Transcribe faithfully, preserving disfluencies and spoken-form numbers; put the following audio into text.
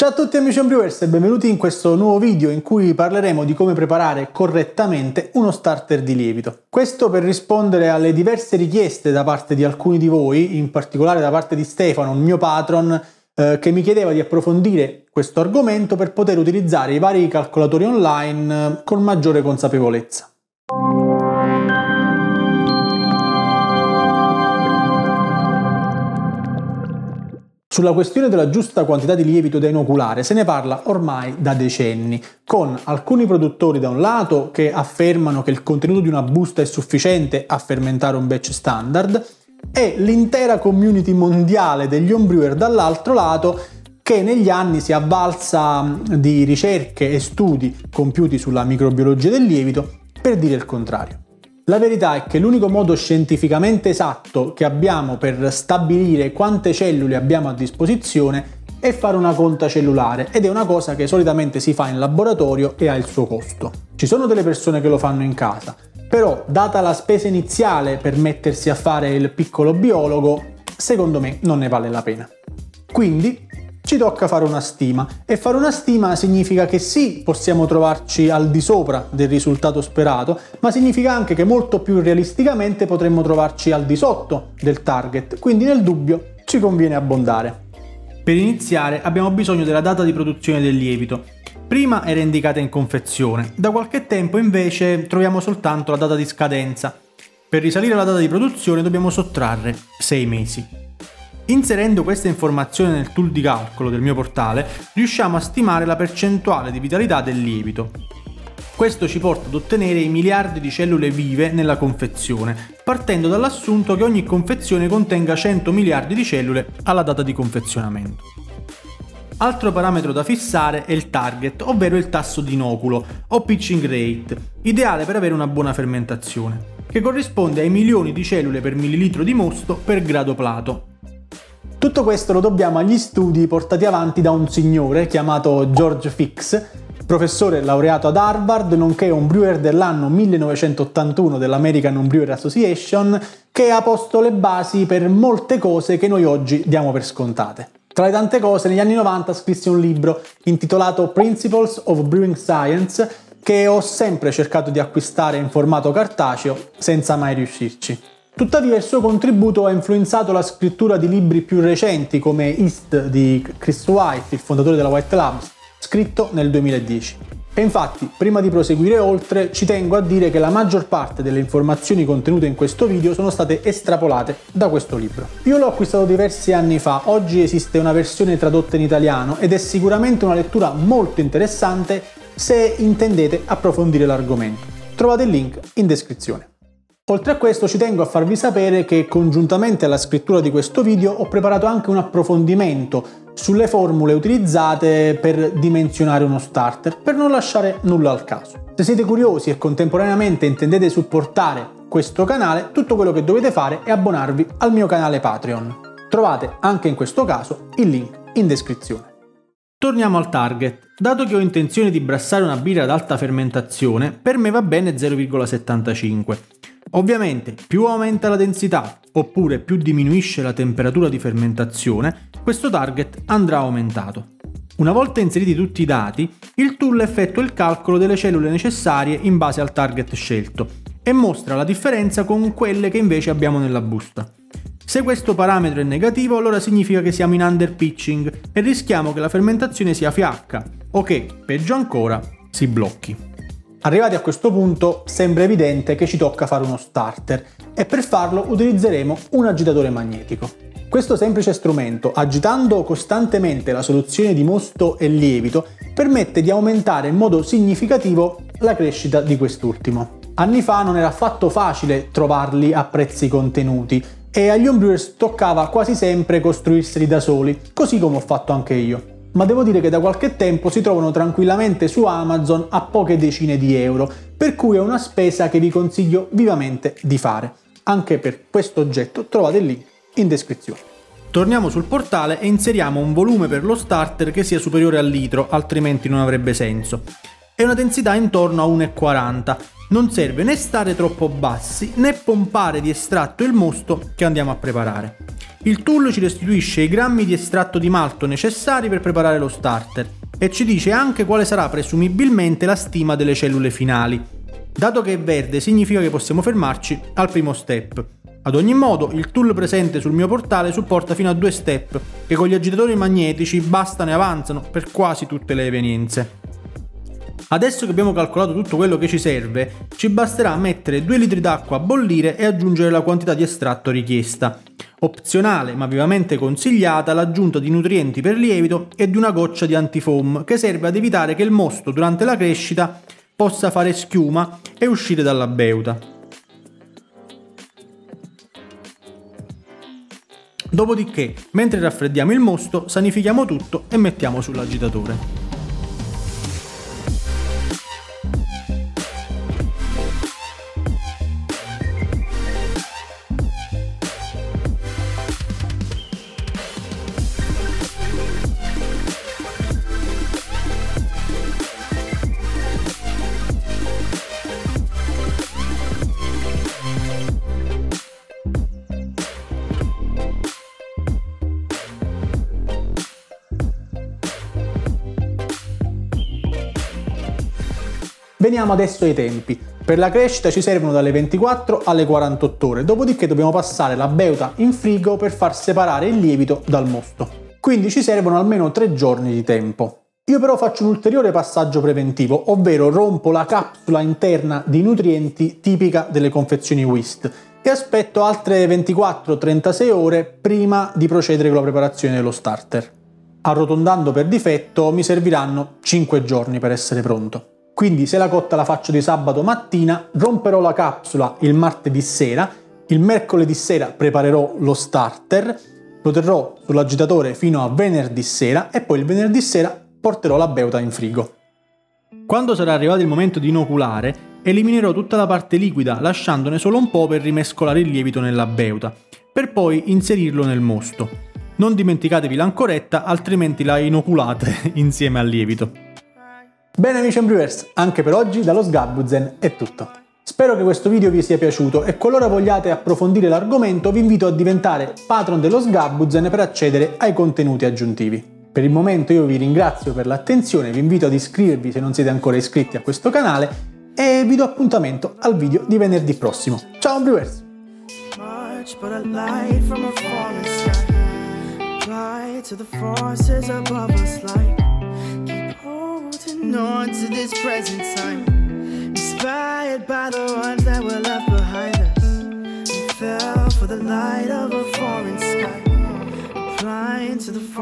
Ciao a tutti amici homebrewers e benvenuti in questo nuovo video in cui parleremo di come preparare correttamente uno starter di lievito. Questo per rispondere alle diverse richieste da parte di alcuni di voi, in particolare da parte di Stefano, il mio patron, eh, che mi chiedeva di approfondire questo argomento per poter utilizzare i vari calcolatori online eh, con maggiore consapevolezza. Sulla questione della giusta quantità di lievito da inoculare se ne parla ormai da decenni, con alcuni produttori da un lato che affermano che il contenuto di una busta è sufficiente a fermentare un batch standard e l'intera community mondiale degli homebrewer dall'altro lato che negli anni si è avvalsa di ricerche e studi compiuti sulla microbiologia del lievito per dire il contrario. La verità è che l'unico modo scientificamente esatto che abbiamo per stabilire quante cellule abbiamo a disposizione è fare una conta cellulare, ed è una cosa che solitamente si fa in laboratorio e ha il suo costo. Ci sono delle persone che lo fanno in casa, però data la spesa iniziale per mettersi a fare il piccolo biologo, secondo me non ne vale la pena. Quindi ci tocca fare una stima, e fare una stima significa che sì, possiamo trovarci al di sopra del risultato sperato, ma significa anche che molto più realisticamente potremmo trovarci al di sotto del target, quindi nel dubbio ci conviene abbondare. Per iniziare abbiamo bisogno della data di produzione del lievito. Prima era indicata in confezione, da qualche tempo invece troviamo soltanto la data di scadenza. Per risalire alla data di produzione dobbiamo sottrarre sei mesi. Inserendo questa informazione nel tool di calcolo del mio portale, riusciamo a stimare la percentuale di vitalità del lievito. Questo ci porta ad ottenere i miliardi di cellule vive nella confezione, partendo dall'assunto che ogni confezione contenga cento miliardi di cellule alla data di confezionamento. Altro parametro da fissare è il target, ovvero il tasso di inoculo, o pitching rate, ideale per avere una buona fermentazione, che corrisponde ai milioni di cellule per millilitro di mosto per grado plato. Tutto questo lo dobbiamo agli studi portati avanti da un signore chiamato George Fix, professore laureato ad Harvard, nonché un brewer dell'anno millenovecentottantuno dell'American Homebrewer Association, che ha posto le basi per molte cose che noi oggi diamo per scontate. Tra le tante cose, negli anni novanta scrisse un libro intitolato Principles of Brewing Science, che ho sempre cercato di acquistare in formato cartaceo senza mai riuscirci. Tuttavia il suo contributo ha influenzato la scrittura di libri più recenti come East di Chris White, il fondatore della White Labs, scritto nel duemiladieci. E infatti, prima di proseguire oltre, ci tengo a dire che la maggior parte delle informazioni contenute in questo video sono state estrapolate da questo libro. Io l'ho acquistato diversi anni fa, oggi esiste una versione tradotta in italiano ed è sicuramente una lettura molto interessante se intendete approfondire l'argomento. Trovate il link in descrizione. Oltre a questo ci tengo a farvi sapere che congiuntamente alla scrittura di questo video ho preparato anche un approfondimento sulle formule utilizzate per dimensionare uno starter, per non lasciare nulla al caso. Se siete curiosi e contemporaneamente intendete supportare questo canale, tutto quello che dovete fare è abbonarvi al mio canale Patreon. Trovate anche in questo caso il link in descrizione. Torniamo al target. Dato che ho intenzione di brassare una birra ad alta fermentazione, per me va bene zero virgola settantacinque. Ovviamente, più aumenta la densità, oppure più diminuisce la temperatura di fermentazione, questo target andrà aumentato. Una volta inseriti tutti i dati, il tool effettua il calcolo delle cellule necessarie in base al target scelto e mostra la differenza con quelle che invece abbiamo nella busta. Se questo parametro è negativo, allora significa che siamo in underpitching e rischiamo che la fermentazione sia fiacca o che, peggio ancora, si blocchi. Arrivati a questo punto sembra evidente che ci tocca fare uno starter e per farlo utilizzeremo un agitatore magnetico. Questo semplice strumento, agitando costantemente la soluzione di mosto e lievito, permette di aumentare in modo significativo la crescita di quest'ultimo. Anni fa non era affatto facile trovarli a prezzi contenuti e agli homebrewers toccava quasi sempre costruirseli da soli, così come ho fatto anche io. Ma devo dire che da qualche tempo si trovano tranquillamente su Amazon a poche decine di euro, per cui è una spesa che vi consiglio vivamente di fare. Anche per questo oggetto trovate il link in descrizione. Torniamo sul portale e inseriamo un volume per lo starter che sia superiore al litro, altrimenti non avrebbe senso, e una densità intorno a uno virgola quaranta. Non serve né stare troppo bassi né pompare di estratto il mosto che andiamo a preparare. Il tool ci restituisce i grammi di estratto di malto necessari per preparare lo starter e ci dice anche quale sarà presumibilmente la stima delle cellule finali. Dato che è verde significa che possiamo fermarci al primo step. Ad ogni modo, il tool presente sul mio portale supporta fino a due step che con gli agitatori magnetici bastano e avanzano per quasi tutte le evenienze. Adesso che abbiamo calcolato tutto quello che ci serve, ci basterà mettere due litri d'acqua a bollire e aggiungere la quantità di estratto richiesta. Opzionale, ma vivamente consigliata, l'aggiunta di nutrienti per lievito e di una goccia di antifoam che serve ad evitare che il mosto durante la crescita possa fare schiuma e uscire dalla beuta. Dopodiché, mentre raffreddiamo il mosto, sanifichiamo tutto e mettiamo sull'agitatore. Veniamo adesso ai tempi. Per la crescita ci servono dalle ventiquattro alle quarantotto ore, dopodiché dobbiamo passare la beuta in frigo per far separare il lievito dal mosto. Quindi ci servono almeno tre giorni di tempo. Io però faccio un ulteriore passaggio preventivo, ovvero rompo la capsula interna di nutrienti tipica delle confezioni Whist e aspetto altre ventiquattro trentasei ore prima di procedere con la preparazione dello starter. Arrotondando per difetto mi serviranno cinque giorni per essere pronto. Quindi se la cotta la faccio di sabato mattina, romperò la capsula il martedì sera, il mercoledì sera preparerò lo starter, lo terrò sull'agitatore fino a venerdì sera e poi il venerdì sera porterò la beuta in frigo. Quando sarà arrivato il momento di inoculare, eliminerò tutta la parte liquida lasciandone solo un po' per rimescolare il lievito nella beuta, per poi inserirlo nel mosto. Non dimenticatevi l'ancoretta, altrimenti la inoculate insieme al lievito. Bene amici Brewers, anche per oggi dallo Sgabuzen è tutto. Spero che questo video vi sia piaciuto e qualora vogliate approfondire l'argomento vi invito a diventare patron dello Sgabuzen per accedere ai contenuti aggiuntivi. Per il momento io vi ringrazio per l'attenzione, vi invito ad iscrivervi se non siete ancora iscritti a questo canale e vi do appuntamento al video di venerdì prossimo. Ciao Brewers! On to this present time, inspired by the ones that were left behind us, we fell for the light of a foreign sky, blind to the